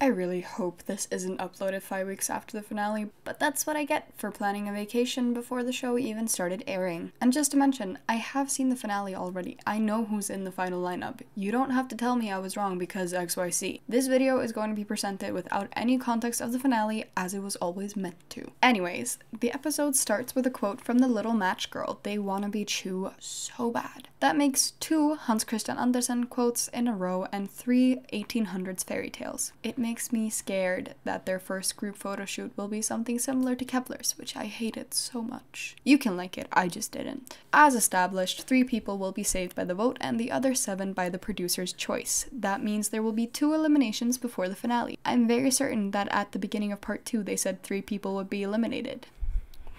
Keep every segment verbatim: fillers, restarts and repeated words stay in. I really hope this isn't uploaded five weeks after the finale, but that's what I get for planning a vacation before the show even started airing. And just to mention, I have seen the finale already. I know who's in the final lineup. You don't have to tell me I was wrong because X Y Z. This video is going to be presented without any context of the finale, as it was always meant to. Anyways, the episode starts with a quote from the Little Match Girl. They wanna be Chu so bad. That makes two Hans Christian Andersen quotes in a row and three eighteen hundreds fairy tales. It makes makes me scared that their first group photo shoot will be something similar to Kepler's, which I hated so much. You can like it, I just didn't. As established, three people will be saved by the vote and the other seven by the producer's choice. That means there will be two eliminations before the finale. I'm very certain that at the beginning of part two they said three people would be eliminated.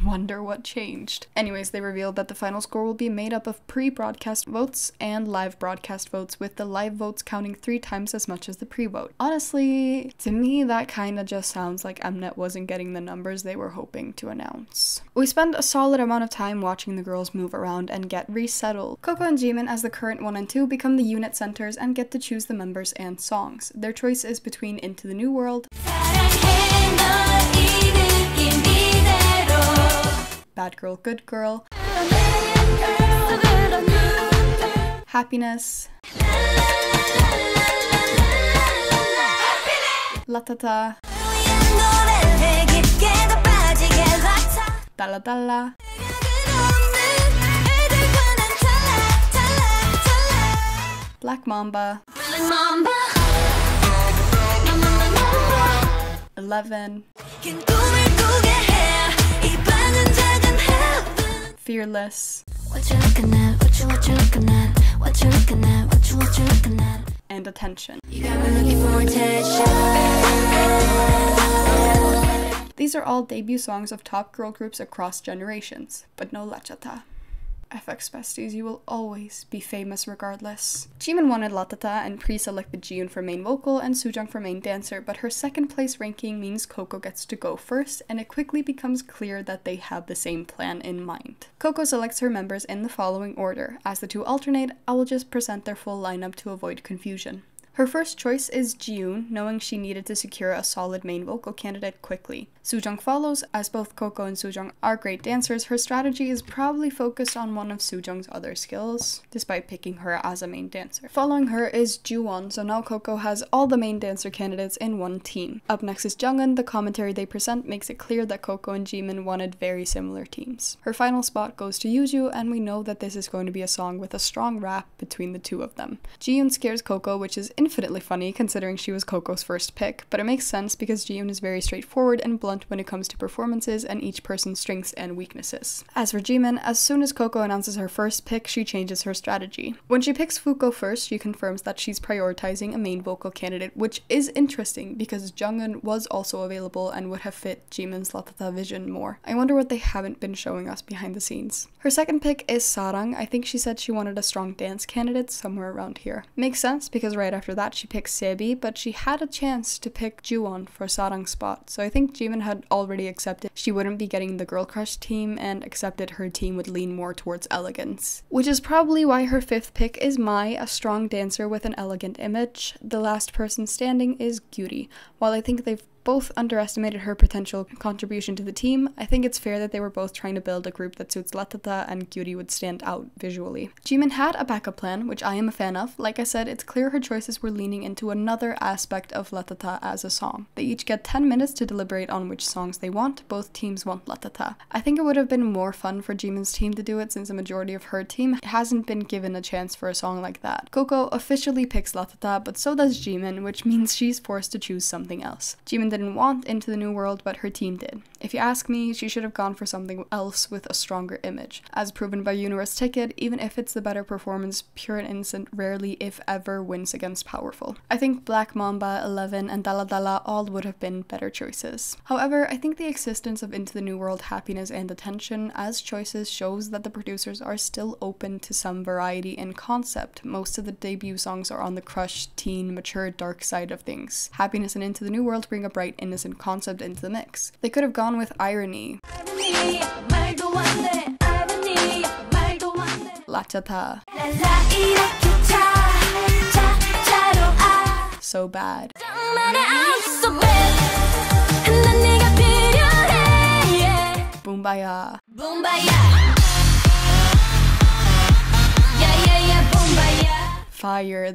Wonder what changed. Anyways, they revealed that the final score will be made up of pre-broadcast votes and live broadcast votes, with the live votes counting three times as much as the pre-vote. Honestly, to me that kinda just sounds like Mnet wasn't getting the numbers they were hoping to announce. We spend a solid amount of time watching the girls move around and get resettled. Koko and Jimin, as the current one and two, become the unit centers and get to choose the members and songs. Their choice is between Into the New World, Bad Girl, Good Girl, Happiness, Latata, Dalla Dalla, Black Mamba, Eleven, Fearless, what you looking at, what you, what you looking at, what you looking at, what you, what you looking at, and Attention. You got me looking for attention. These are all debut songs of top girl groups across generations, but no La Cha Ta. F X besties, you will always be famous regardless. Jimin wanted Latata and pre-selected Jiyoon for main vocal and Sujung for main dancer, but her second place ranking means Koko gets to go first, and it quickly becomes clear that they have the same plan in mind. Koko selects her members in the following order. As the two alternate, I will just present their full lineup to avoid confusion. Her first choice is Jiyoon, knowing she needed to secure a solid main vocal candidate quickly. Sujung follows. As both Koko and Sujung are great dancers, her strategy is probably focused on one of Sujung's other skills, despite picking her as a main dancer. Following her is Juwon, so now Koko has all the main dancer candidates in one team. Up next is Jungeun. The commentary they present makes it clear that Koko and Jimin wanted very similar teams. Her final spot goes to Yuju, and we know that this is going to be a song with a strong rap between the two of them. Jiyoon scares Koko, which is infinitely funny considering she was Koko's first pick, but it makes sense because Jiyoon is very straightforward and blunt when it comes to performances and each person's strengths and weaknesses. As for Jimin, as soon as Koko announces her first pick, she changes her strategy. When she picks Fuko first, she confirms that she's prioritizing a main vocal candidate, which is interesting because Jungeun was also available and would have fit Jimin's Latata vision more. I wonder what they haven't been showing us behind the scenes. Her second pick is Sarang. I think she said she wanted a strong dance candidate somewhere around here. Makes sense because right after that she picked Saebi, but she had a chance to pick Jiwon for Sarang's spot, so I think Jimin had already accepted she wouldn't be getting the girl crush team and accepted her team would lean more towards elegance, which is probably why her fifth pick is Mai, a strong dancer with an elegant image. The last person standing is Gyuri. While I think they've both underestimated her potential contribution to the team, I think it's fair that they were both trying to build a group that suits Latata and Gyuri would stand out visually. Jimin had a backup plan, which I am a fan of. Like I said, it's clear her choices were leaning into another aspect of Latata as a song. They each get ten minutes to deliberate on which songs they want. Both teams want Latata. I think it would have been more fun for Jimin's team to do it since the majority of her team hasn't been given a chance for a song like that. Koko officially picks Latata, but so does Jimin, which means she's forced to choose something else. Jimin didn't want Into the New World, but her team did. If you ask me, she should have gone for something else with a stronger image. As proven by Universe Ticket, even if it's the better performance, Pure and Innocent rarely, if ever, wins against Powerful. I think Black Mamba, Eleven, and Dalla Dalla all would have been better choices. However, I think the existence of Into the New World, Happiness, and Attention as choices shows that the producers are still open to some variety in concept. Most of the debut songs are on the crushed, teen, mature, dark side of things. Happiness and Into the New World bring a bright, innocent concept into the mix. They could have gone with Irony, La Cha Ta, So Bad, Boombayah. Boombayah. Yeah, yeah, yeah, boombayah. Fire.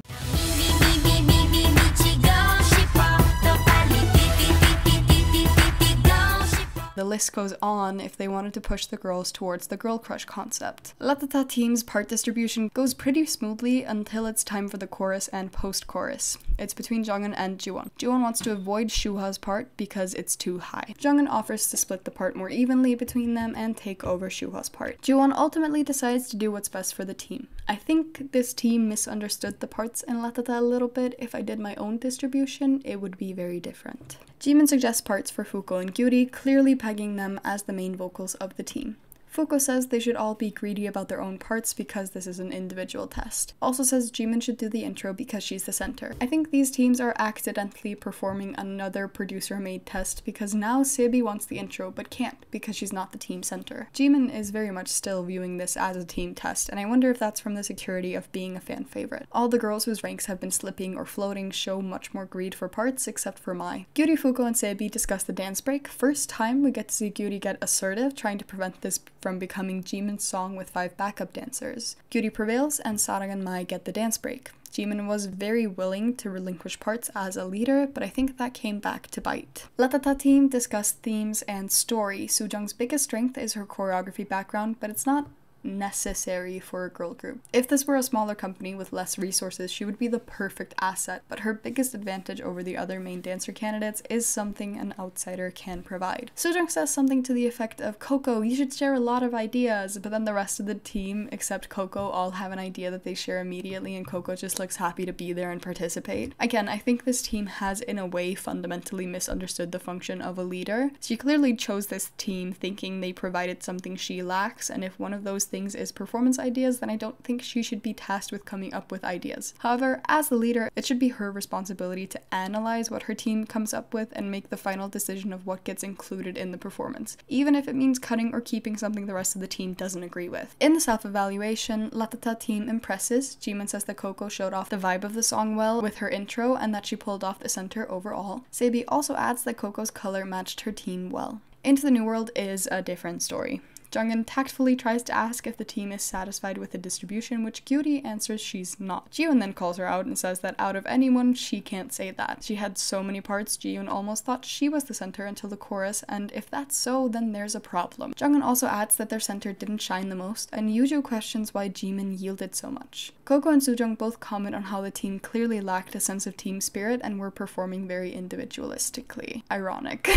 The list goes on if they wanted to push the girls towards the girl crush concept. Latata team's part distribution goes pretty smoothly until it's time for the chorus and post-chorus. It's between Jungeun and Jiwon. Jiwon wants to avoid Shuha's part because it's too high. Jungeun offers to split the part more evenly between them and take over Shuha's part. Jiwon ultimately decides to do what's best for the team. I think this team misunderstood the parts in Latata a little bit. If I did my own distribution, it would be very different. Jimin suggests parts for Fuko and Gyuri, clearly pegging them as the main vocals of the team. Fuko says they should all be greedy about their own parts because this is an individual test. Also says Jimin should do the intro because she's the center. I think these teams are accidentally performing another producer-made test because now Saebi wants the intro but can't because she's not the team center. Jimin is very much still viewing this as a team test, and I wonder if that's from the security of being a fan favorite. All the girls whose ranks have been slipping or floating show much more greed for parts except for Mai. Gyuri, Fuko, and Saebi discuss the dance break. First time we get to see Gyuri get assertive, trying to prevent this from becoming Jimin's song with five backup dancers. Gyuri prevails and Sarang and Mai get the dance break. Jimin was very willing to relinquish parts as a leader, but I think that came back to bite. Latata team discussed themes and story. Sujung's biggest strength is her choreography background, but it's not necessary for a girl group. If this were a smaller company with less resources, she would be the perfect asset, but her biggest advantage over the other main dancer candidates is something an outsider can provide. Sujung says something to the effect of, "Koko, you should share a lot of ideas," but then the rest of the team, except Koko, all have an idea that they share immediately, and Koko just looks happy to be there and participate. Again, I think this team has in a way fundamentally misunderstood the function of a leader. She clearly chose this team thinking they provided something she lacks, and if one of those things is performance ideas, then I don't think she should be tasked with coming up with ideas. However, as the leader, it should be her responsibility to analyze what her team comes up with and make the final decision of what gets included in the performance, even if it means cutting or keeping something the rest of the team doesn't agree with. In the self-evaluation, Latata team impresses. Jimin says that Koko showed off the vibe of the song well with her intro and that she pulled off the center overall. Saebi also adds that Koko's color matched her team well. Into the New World is a different story. Jungeun tactfully tries to ask if the team is satisfied with the distribution, which Gyuri answers she's not. Jiyoon then calls her out and says that out of anyone, she can't say that. She had so many parts, Jiyoon almost thought she was the center until the chorus, and if that's so, then there's a problem. Jungeun also adds that their center didn't shine the most, and Yuju questions why Jimin yielded so much. Koko and Sujung both comment on how the team clearly lacked a sense of team spirit and were performing very individualistically. Ironic.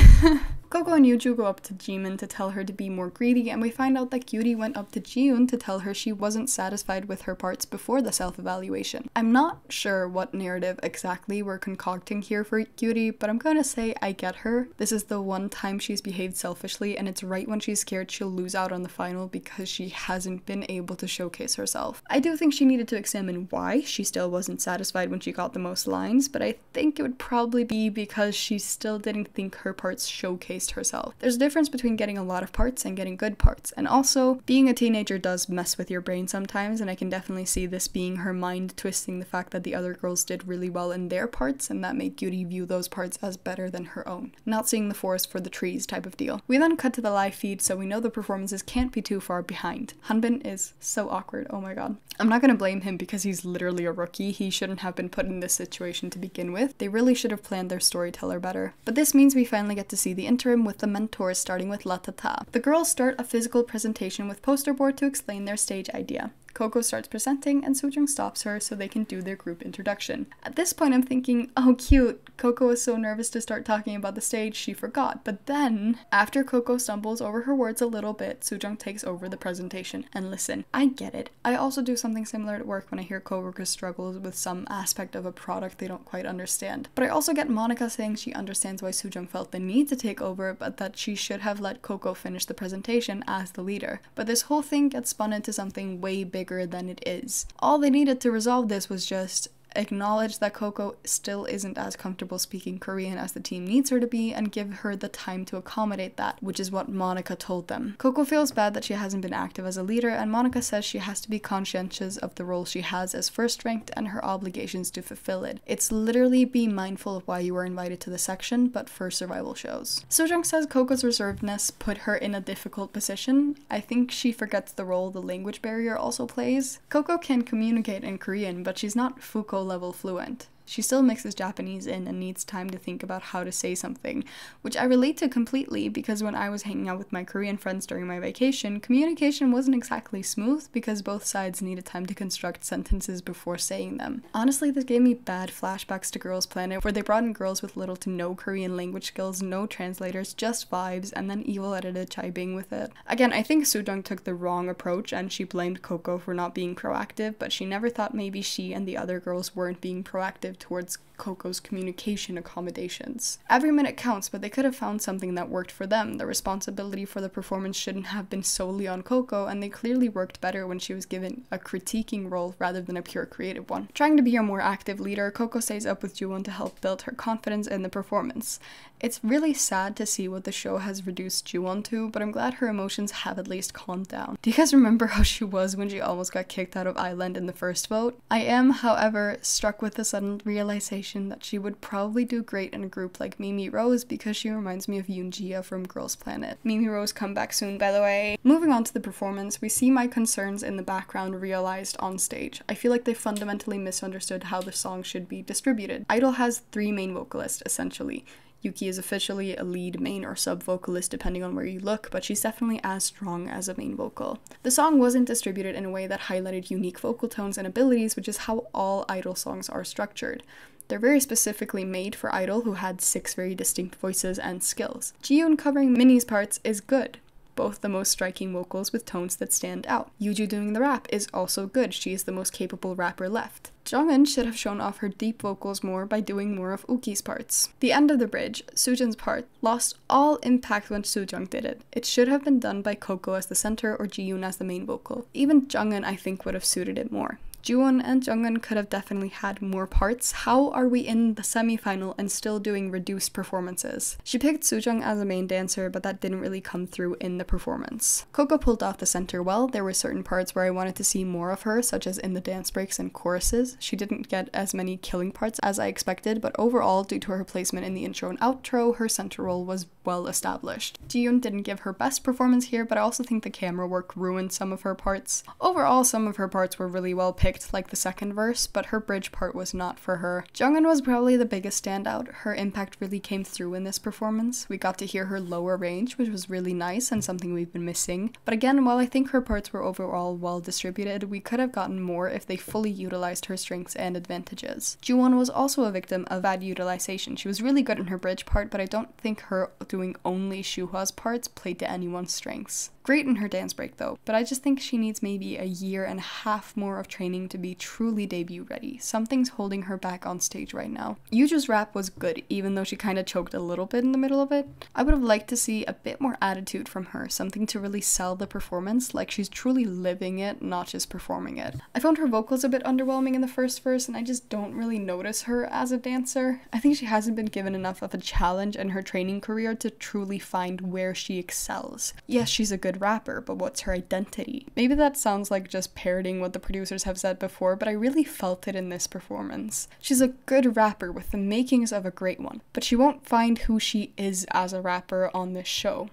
Koko and Yuju go up to Jimin to tell her to be more greedy, and we find out that Gyuri went up to Jiyoon to tell her she wasn't satisfied with her parts before the self-evaluation. I'm not sure what narrative exactly we're concocting here for Gyuri, but I'm gonna say I get her. This is the one time she's behaved selfishly, and it's right when she's scared she'll lose out on the final because she hasn't been able to showcase herself. I do think she needed to examine why she still wasn't satisfied when she got the most lines, but I think it would probably be because she still didn't think her parts showcased herself. There's a difference between getting a lot of parts and getting good parts, and also being a teenager does mess with your brain sometimes, and I can definitely see this being her mind twisting the fact that the other girls did really well in their parts and that made Gyuri view those parts as better than her own. Not seeing the forest for the trees type of deal. We then cut to the live feed, so we know the performances can't be too far behind. Hanbin is so awkward, oh my god. I'm not gonna blame him because he's literally a rookie. He shouldn't have been put in this situation to begin with. They really should have planned their storyteller better. But this means we finally get to see the intro with the mentors, starting with Latata. The girls start a physical presentation with poster board to explain their stage idea. Koko starts presenting and Sujung stops her so they can do their group introduction. At this point I'm thinking, oh cute, Koko was so nervous to start talking about the stage she forgot, but then, after Koko stumbles over her words a little bit, Sujung takes over the presentation. And listen, I get it. I also do something similar at work when I hear coworkers struggle with some aspect of a product they don't quite understand. But I also get Monica saying she understands why Sujung felt the need to take over, but that she should have let Koko finish the presentation as the leader. But this whole thing gets spun into something way bigger than it is. All they needed to resolve this was just acknowledge that Koko still isn't as comfortable speaking Korean as the team needs her to be, and give her the time to accommodate that, which is what Monica told them. Koko feels bad that she hasn't been active as a leader, and Monica says she has to be conscientious of the role she has as first ranked and her obligations to fulfill it. It's literally be mindful of why you were invited to the section, but for survival shows. Sujung says Koko's reservedness put her in a difficult position. I think she forgets the role the language barrier also plays. Koko can communicate in Korean, but she's not Fuko level fluent. She still mixes Japanese in and needs time to think about how to say something, which I relate to completely because when I was hanging out with my Korean friends during my vacation, communication wasn't exactly smooth because both sides needed time to construct sentences before saying them. Honestly, this gave me bad flashbacks to Girls Planet, where they brought in girls with little to no Korean language skills, no translators, just vibes, and then evil edited Chaibing with it. Again, I think Sujung took the wrong approach and she blamed Koko for not being proactive, but she never thought maybe she and the other girls weren't being proactive towards Koko's communication accommodations. Every minute counts, but they could have found something that worked for them. The responsibility for the performance shouldn't have been solely on Koko, and they clearly worked better when she was given a critiquing role rather than a pure creative one. Trying to be a more active leader, Koko stays up with Jiwon to help build her confidence in the performance. It's really sad to see what the show has reduced Jiwon to, but I'm glad her emotions have at least calmed down. Do you guys remember how she was when she almost got kicked out of Island in the first vote? I am, however, struck with the sudden realization that she would probably do great in a group like Mimi Rose because she reminds me of Yoonjia from Girls Planet. Mimi Rose, come back soon, by the way. Moving on to the performance, we see my concerns in the background realized on stage. I feel like they fundamentally misunderstood how the song should be distributed. Idol has three main vocalists, essentially. Yuki is officially a lead, main, or sub-vocalist depending on where you look, but she's definitely as strong as a main vocal. The song wasn't distributed in a way that highlighted unique vocal tones and abilities, which is how all idol songs are structured. They're very specifically made for Idol, who had six very distinct voices and skills. Jiyoon covering Minnie's parts is good, both the most striking vocals with tones that stand out. Yuju doing the rap is also good, she is the most capable rapper left. Jungeun should have shown off her deep vocals more by doing more of Uki's parts. The end of the bridge, Sujung's part, lost all impact when Sujung did it. It should have been done by Koko as the center or Jiyoon as the main vocal. Even Jungeun, I think, would have suited it more. Jiwon and Jungeun could have definitely had more parts. How are we in the semi-final and still doing reduced performances? She picked Sujung as a main dancer, but that didn't really come through in the performance. Koko pulled off the center well. There were certain parts where I wanted to see more of her, such as in the dance breaks and choruses. She didn't get as many killing parts as I expected, but overall, due to her placement in the intro and outro, her center role was well established. Jiyoon didn't give her best performance here, but I also think the camera work ruined some of her parts. Overall, some of her parts were really well picked, like the second verse, but her bridge part was not for her. Jungeun was probably the biggest standout. Her impact really came through in this performance. We got to hear her lower range, which was really nice and something we've been missing. But again, while I think her parts were overall well distributed, we could have gotten more if they fully utilized her strengths and advantages. Jiwon was also a victim of bad utilization. She was really good in her bridge part, but I don't think her doing only Shuha's parts played to anyone's strengths. Great in her dance break though, but I just think she needs maybe a year and a half more of training to be truly debut ready. Something's holding her back on stage right now. Yuju's rap was good, even though she kinda choked a little bit in the middle of it. I would have liked to see a bit more attitude from her, something to really sell the performance, like she's truly living it, not just performing it. I found her vocals a bit underwhelming in the first verse, and I just don't really notice her as a dancer. I think she hasn't been given enough of a challenge in her training career to truly find where she excels. Yes, she's a good rapper, but what's her identity? Maybe that sounds like just parroting what the producers have said before, but I really felt it in this performance. She's a good rapper with the makings of a great one, but she won't find who she is as a rapper on this show.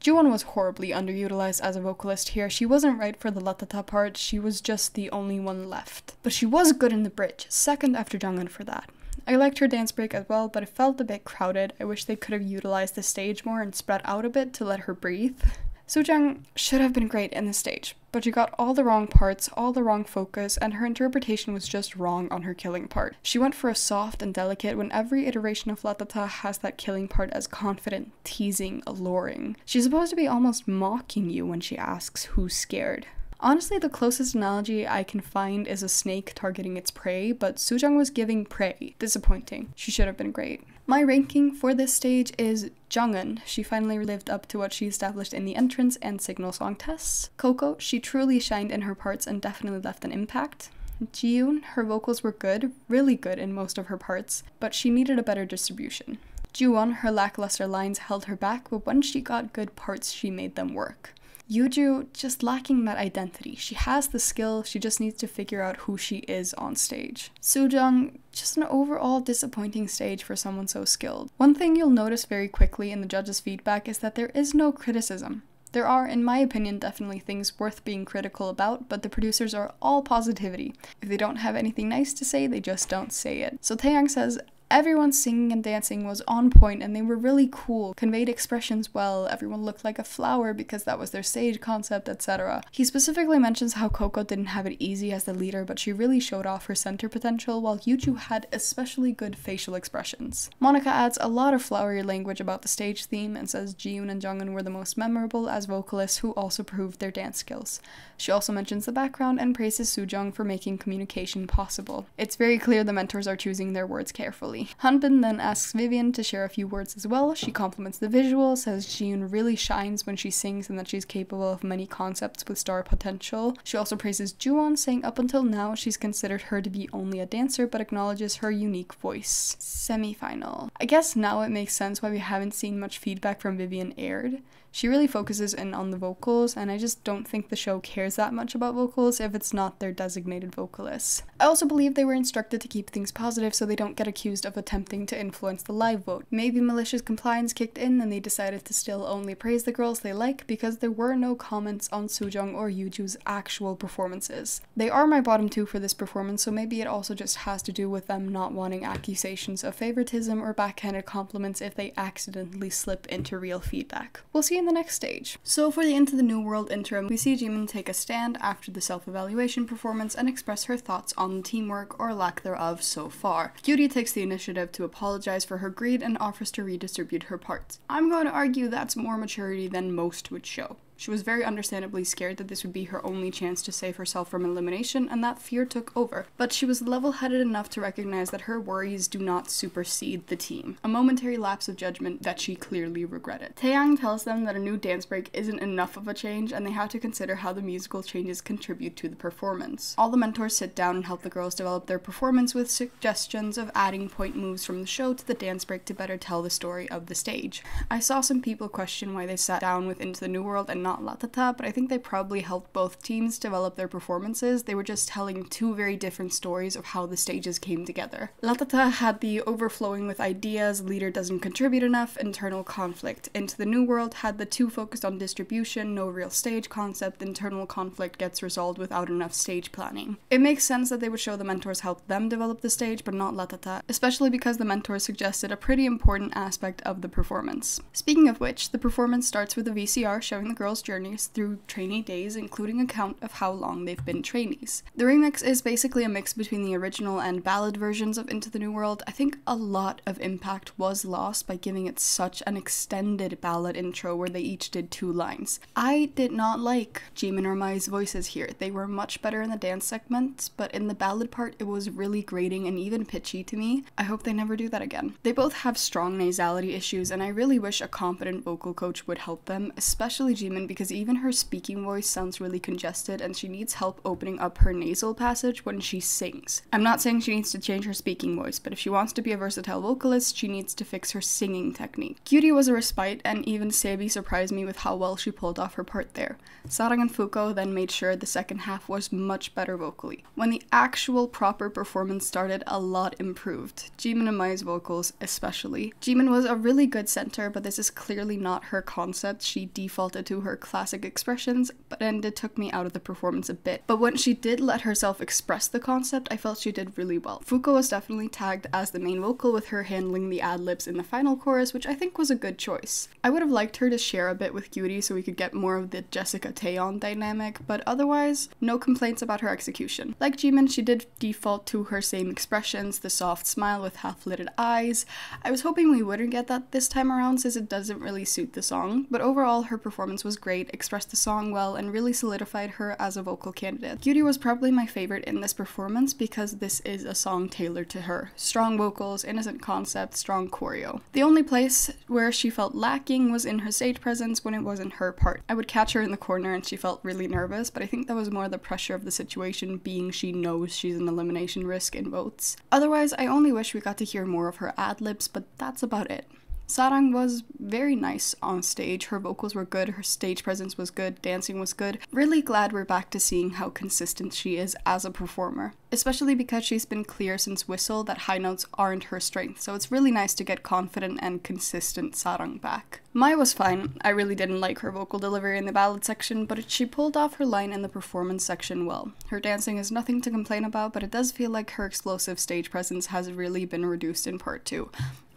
Jiwon was horribly underutilized as a vocalist here. She wasn't right for the Latata part, she was just the only one left. But she was good in the bridge, second after Jungeun for that. I liked her dance break as well, but it felt a bit crowded. I wish they could have utilized the stage more and spread out a bit to let her breathe. Sujung should have been great in this stage, but she got all the wrong parts, all the wrong focus, and her interpretation was just wrong on her killing part. She went for a soft and delicate when every iteration of Latata has that killing part as confident, teasing, alluring. She's supposed to be almost mocking you when she asks who's scared. Honestly, the closest analogy I can find is a snake targeting its prey, but Sujung was giving prey. Disappointing. She should have been great. My ranking for this stage is Jungeun. She finally lived up to what she established in the entrance and signal song tests. Koko, she truly shined in her parts and definitely left an impact. Jiyoon, her vocals were good, really good in most of her parts, but she needed a better distribution. Juwon, her lackluster lines held her back, but when she got good parts, she made them work. Yuju, just lacking that identity. She has the skill, she just needs to figure out who she is on stage. Sujung, just an overall disappointing stage for someone so skilled. One thing you'll notice very quickly in the judges' feedback is that there is no criticism. There are, in my opinion, definitely things worth being critical about, but the producers are all positivity. If they don't have anything nice to say, they just don't say it. So Taeyang says, everyone singing and dancing was on point and they were really cool, conveyed expressions well, everyone looked like a flower because that was their stage concept, et cetera. He specifically mentions how Koko didn't have it easy as the leader, but she really showed off her center potential, while Yuju had especially good facial expressions. Monica adds a lot of flowery language about the stage theme and says Jiyoon and Jungeun were the most memorable as vocalists who also proved their dance skills. She also mentions the background and praises Sujung for making communication possible. It's very clear the mentors are choosing their words carefully. Hanbin then asks Vivian to share a few words as well. She compliments the visual, says Jiyoon really shines when she sings and that she's capable of many concepts with star potential. She also praises Juwon, saying up until now she's considered her to be only a dancer but acknowledges her unique voice. Semi-final. I guess now it makes sense why we haven't seen much feedback from Vivian aired. She really focuses in on the vocals, and I just don't think the show cares that much about vocals if it's not their designated vocalist. I also believe they were instructed to keep things positive so they don't get accused of attempting to influence the live vote. Maybe malicious compliance kicked in and they decided to still only praise the girls they like because there were no comments on Sujung or Yuju's actual performances. They are my bottom two for this performance, so maybe it also just has to do with them not wanting accusations of favoritism or backhanded compliments if they accidentally slip into real feedback. We'll see in the next stage. So for the Into the New World interim, we see Jimin take a stand after the self-evaluation performance and express her thoughts on teamwork or lack thereof so far. Gyuri takes the initiative to apologize for her greed and offers to redistribute her parts. I'm going to argue that's more maturity than most would show. She was very understandably scared that this would be her only chance to save herself from elimination, and that fear took over. But she was level-headed enough to recognize that her worries do not supersede the team. A momentary lapse of judgment that she clearly regretted. Taeyang tells them that a new dance break isn't enough of a change, and they have to consider how the musical changes contribute to the performance. All the mentors sit down and help the girls develop their performance with suggestions of adding point moves from the show to the dance break to better tell the story of the stage. I saw some people question why they sat down with Into the New World and not Latata, but I think they probably helped both teams develop their performances. They were just telling two very different stories of how the stages came together. Latata had the overflowing with ideas, leader doesn't contribute enough, internal conflict. Into the New World had the two focused on distribution, no real stage concept, internal conflict gets resolved without enough stage planning. It makes sense that they would show the mentors help them develop the stage, but not Latata, especially because the mentors suggested a pretty important aspect of the performance. Speaking of which, the performance starts with a V C R showing the girls journeys through trainee days, including a count of how long they've been trainees. The remix is basically a mix between the original and ballad versions of Into the New World. I think a lot of impact was lost by giving it such an extended ballad intro where they each did two lines. I did not like Jimin or Mai's voices here. They were much better in the dance segments, but in the ballad part it was really grating and even pitchy to me. I hope they never do that again. They both have strong nasality issues and I really wish a competent vocal coach would help them, especially Jimin, because even her speaking voice sounds really congested and she needs help opening up her nasal passage when she sings. I'm not saying she needs to change her speaking voice, but if she wants to be a versatile vocalist, she needs to fix her singing technique. Gyuri was a respite, and even Saebi surprised me with how well she pulled off her part there. Sarang and Fuko then made sure the second half was much better vocally. When the actual proper performance started, a lot improved. Jimin and Mai's vocals especially. Jimin was a really good center, but this is clearly not her concept. She defaulted to her her classic expressions, but and it took me out of the performance a bit. But when she did let herself express the concept, I felt she did really well. Fuko was definitely tagged as the main vocal, with her handling the ad-libs in the final chorus, which I think was a good choice. I would have liked her to share a bit with Gyuri so we could get more of the Jessica Taeyeon dynamic, but otherwise, no complaints about her execution. Like Jimin, she did default to her same expressions, the soft smile with half-lidded eyes. I was hoping we wouldn't get that this time around since it doesn't really suit the song, but overall her performance was was great, expressed the song well, and really solidified her as a vocal candidate. Gyuri was probably my favorite in this performance because this is a song tailored to her. Strong vocals, innocent concept, strong choreo. The only place where she felt lacking was in her stage presence when it wasn't her part. I would catch her in the corner and she felt really nervous, but I think that was more the pressure of the situation, being she knows she's an elimination risk in votes. Otherwise, I only wish we got to hear more of her ad-libs, but that's about it. Sarang was very nice on stage. Her vocals were good, her stage presence was good, dancing was good. Really glad we're back to seeing how consistent she is as a performer, especially because she's been clear since Whistle that high notes aren't her strength, so it's really nice to get confident and consistent Sarang back. Mai was fine. I really didn't like her vocal delivery in the ballad section, but she pulled off her line in the performance section well. Her dancing is nothing to complain about, but it does feel like her explosive stage presence has really been reduced in part two.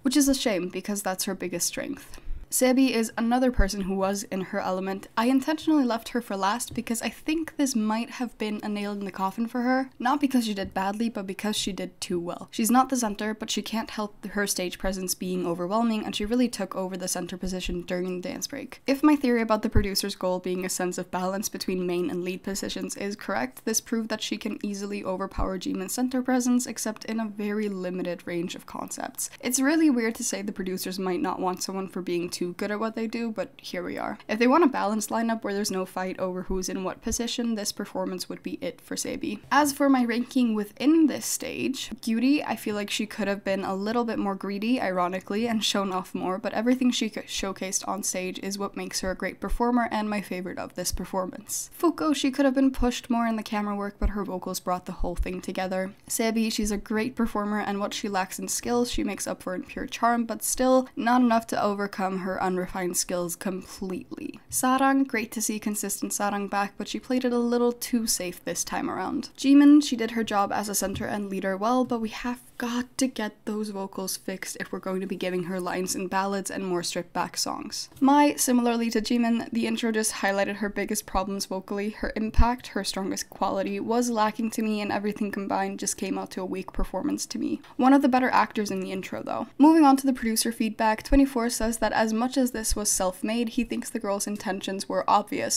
Which is a shame, because that's her biggest strength. Saebi is another person who was in her element. I intentionally left her for last because I think this might have been a nail in the coffin for her. Not because she did badly, but because she did too well. She's not the center, but she can't help her stage presence being overwhelming, and she really took over the center position during the dance break. If my theory about the producer's goal being a sense of balance between main and lead positions is correct, this proved that she can easily overpower Jimin's center presence, except in a very limited range of concepts. It's really weird to say the producers might not want someone for being too Too good at what they do, but here we are. If they want a balanced lineup where there's no fight over who's in what position, this performance would be it for Saebi. As for my ranking within this stage, Gyuri, I feel like she could have been a little bit more greedy, ironically, and shown off more, but everything she showcased on stage is what makes her a great performer and my favorite of this performance. Fuko, she could have been pushed more in the camera work, but her vocals brought the whole thing together. Saebi, she's a great performer, and what she lacks in skills, she makes up for in pure charm, but still not enough to overcome her her unrefined skills completely. Sarang, great to see consistent Sarang back, but she played it a little too safe this time around. Jimin, she did her job as a center and leader well, but we have got to get those vocals fixed if we're going to be giving her lines in ballads and more stripped back songs. Mai, similarly to Jimin, the intro just highlighted her biggest problems vocally. Her impact, her strongest quality, was lacking to me, and everything combined just came out to a weak performance to me. One of the better actors in the intro though. Moving on to the producer feedback, twenty-four says that as As much as this was self-made, he thinks the girl's intentions were obvious.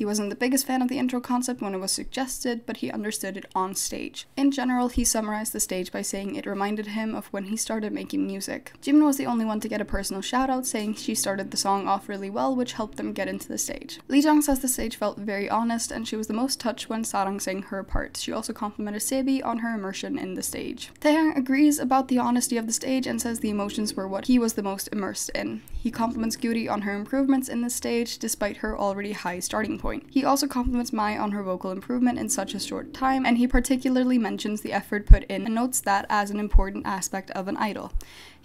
He wasn't the biggest fan of the intro concept when it was suggested, but he understood it on stage. In general, he summarized the stage by saying it reminded him of when he started making music. Jimin was the only one to get a personal shout-out, saying she started the song off really well, which helped them get into the stage. Lee Jung says the stage felt very honest, and she was the most touched when Sarang sang her part. She also complimented Saebi on her immersion in the stage. Taehyung agrees about the honesty of the stage and says the emotions were what he was the most immersed in. He He compliments Gyuri on her improvements in this stage, despite her already high starting point. He also compliments Mai on her vocal improvement in such a short time, and he particularly mentions the effort put in and notes that as an important aspect of an idol.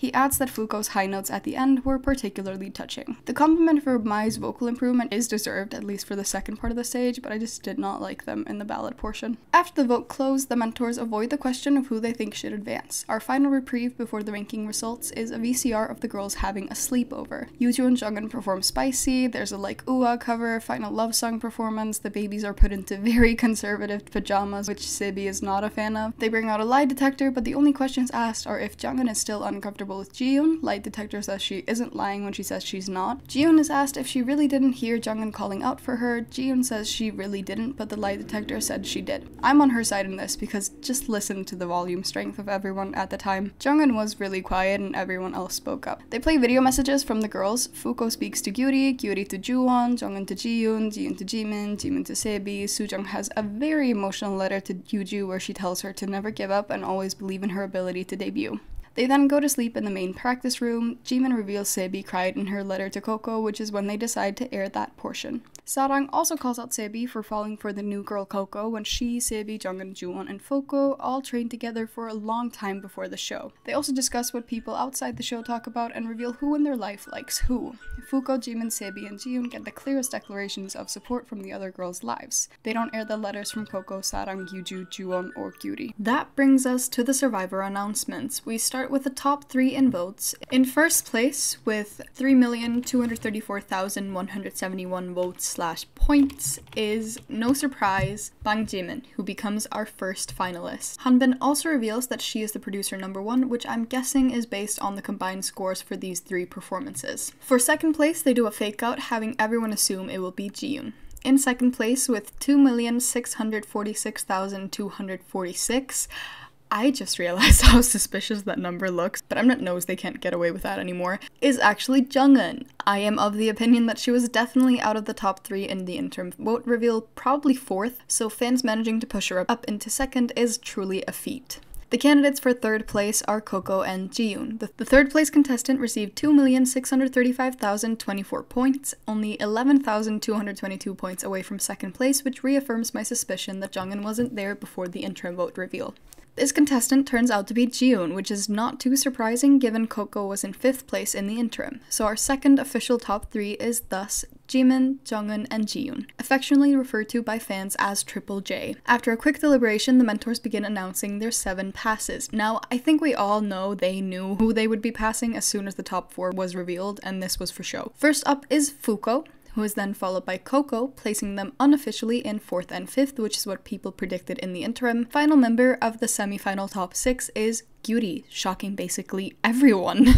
He adds that Fuko's high notes at the end were particularly touching. The compliment for Mai's vocal improvement is deserved, at least for the second part of the stage, but I just did not like them in the ballad portion. After the vote closed, the mentors avoid the question of who they think should advance. Our final reprieve before the ranking results is a V C R of the girls having a sleepover. Yuju and Jungeun perform Spicy, there's a Like Ooh-Ah cover, final love song performance, the babies are put into very conservative pajamas, which Saebi is not a fan of. They bring out a lie detector, but the only questions asked are if Jungeun is still uncomfortable with Jiyoon. Light detector says she isn't lying when she says she's not. Jiyoon is asked if she really didn't hear Jungeun calling out for her. Jiyoon says she really didn't, but the light detector said she did. I'm on her side in this because just listen to the volume strength of everyone at the time. Jungeun was really quiet and everyone else spoke up. They play video messages from the girls. Fuko speaks to Gyuri, Gyuri to Juwon, Jungeun to Jiyoon, Jiyoon to Jimin, Jimin to Saebi. Sujung has a very emotional letter to Yuju where she tells her to never give up and always believe in her ability to debut. They then go to sleep in the main practice room. Jimin reveals Saebi cried in her letter to Koko, which is when they decide to air that portion. Sarang also calls out Saebi for falling for the new girl Koko when she, Saebi, Jungeun, Juwon, and Fuko all trained together for a long time before the show. They also discuss what people outside the show talk about and reveal who in their life likes who. Fuko, Jimin, Saebi, and Jiyoon get the clearest declarations of support from the other girls' lives. They don't air the letters from Koko, Sarang, Yuju, Juwon, or Gyuri. That brings us to the Survivor announcements. We start with the top three in votes. In first place, with three million two hundred thirty-four thousand one hundred seventy-one votes, slash points is, no surprise, Bang Jimin, who becomes our first finalist. Hanbin also reveals that she is the producer number one, which I'm guessing is based on the combined scores for these three performances. For second place, they do a fake out, having everyone assume it will be Jiyoon. In second place with two million six hundred forty-six thousand two hundred forty-six. I just realized how suspicious that number looks, but Mnet knows they can't get away with that anymore, is actually Jungeun. I am of the opinion that she was definitely out of the top three in the interim vote reveal, probably fourth, so fans managing to push her up into second is truly a feat. The candidates for third place are Koko and Jiyoon. The, the third place contestant received two million six hundred thirty-five thousand twenty-four points, only eleven thousand two hundred twenty-two points away from second place, which reaffirms my suspicion that Jungeun wasn't there before the interim vote reveal. This contestant turns out to be Jiyoon, which is not too surprising given Koko was in fifth place in the interim, so our second official top three is thus Jimin, Jungeun, and Jiyoon, affectionately referred to by fans as Triple J. After a quick deliberation, the mentors begin announcing their seven passes. Now, I think we all know they knew who they would be passing as soon as the top four was revealed, and this was for show. First up is Fuko, who is then followed by Koko, placing them unofficially in fourth and fifth, which is what people predicted in the interim. Final member of the semi-final top six is Gyuri, shocking basically everyone.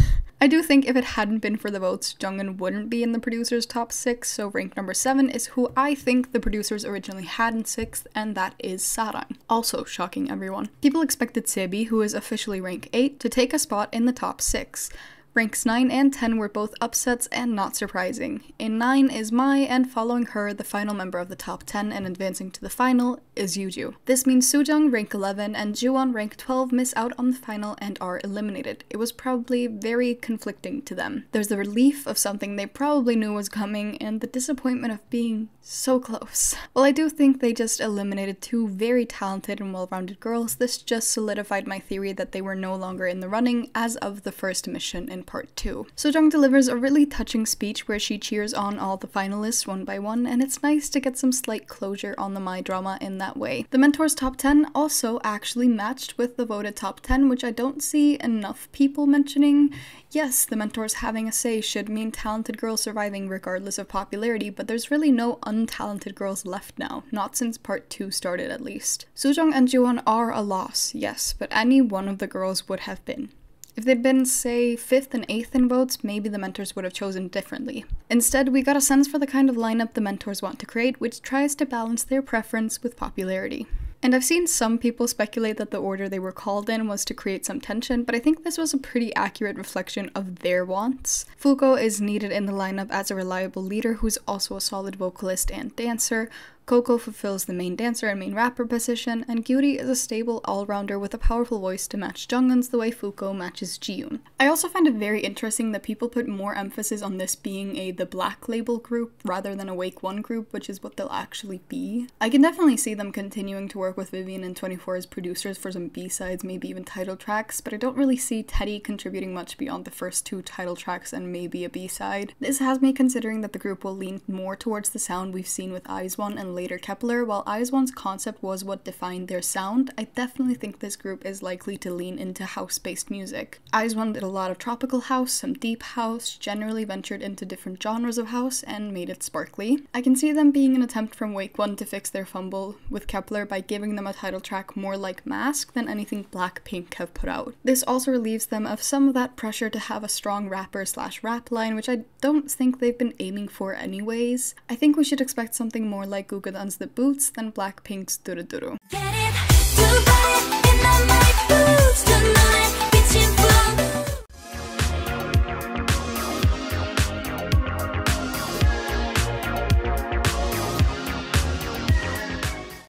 I do think if it hadn't been for the votes, Jungeun wouldn't be in the producers' top six, so rank number seven is who I think the producers originally had in sixth, and that is Sarang, also shocking everyone. People expected Saebi, who is officially rank eight, to take a spot in the top six. Ranks nine and ten were both upsets and not surprising. In nine is Mai, and following her, the final member of the top ten and advancing to the final is Yuju. This means Sujung, rank eleven, and Juwon, rank twelve, miss out on the final and are eliminated. It was probably very conflicting to them. There's the relief of something they probably knew was coming, and the disappointment of being so close. While I do think they just eliminated two very talented and well-rounded girls, this just solidified my theory that they were no longer in the running as of the first mission in part two. Sujung delivers a really touching speech where she cheers on all the finalists one by one, and it's nice to get some slight closure on the Mai drama in that way. The mentors top ten also actually matched with the voted top ten, which I don't see enough people mentioning. Yes, the mentors having a say should mean talented girls surviving regardless of popularity, but there's really no untalented girls left now, not since part two started at least. Sujung and Jiwon are a loss, yes, but any one of the girls would have been. If they'd been, say, fifth and eighth in votes, maybe the mentors would have chosen differently. Instead, we got a sense for the kind of lineup the mentors want to create, which tries to balance their preference with popularity. And I've seen some people speculate that the order they were called in was to create some tension, but I think this was a pretty accurate reflection of their wants. Fuko is needed in the lineup as a reliable leader who's also a solid vocalist and dancer. Koko fulfills the main dancer and main rapper position, and Gyuri is a stable all-rounder with a powerful voice to match Jungeun's the way Fuko matches Jiyoon. I also find it very interesting that people put more emphasis on this being a The Black Label group rather than a Wakeone group, which is what they'll actually be. I can definitely see them continuing to work with Vivian and twenty-four as producers for some B-sides, maybe even title tracks, but I don't really see Teddy contributing much beyond the first two title tracks and maybe a B-side. This has me considering that the group will lean more towards the sound we've seen with I Z one and later Kepler. While I Z one's concept was what defined their sound, I definitely think this group is likely to lean into house-based music. I Z one did a lot of tropical house, some deep house, generally ventured into different genres of house, and made it sparkly. I can see them being an attempt from Wakeone to fix their fumble with Kepler by giving them a title track more like Mask than anything Blackpink have put out. This also relieves them of some of that pressure to have a strong rapper slash rap line, which I don't think they've been aiming for anyways. I think we should expect something more like Google Dan's The Boots than Blackpink's Duruduru.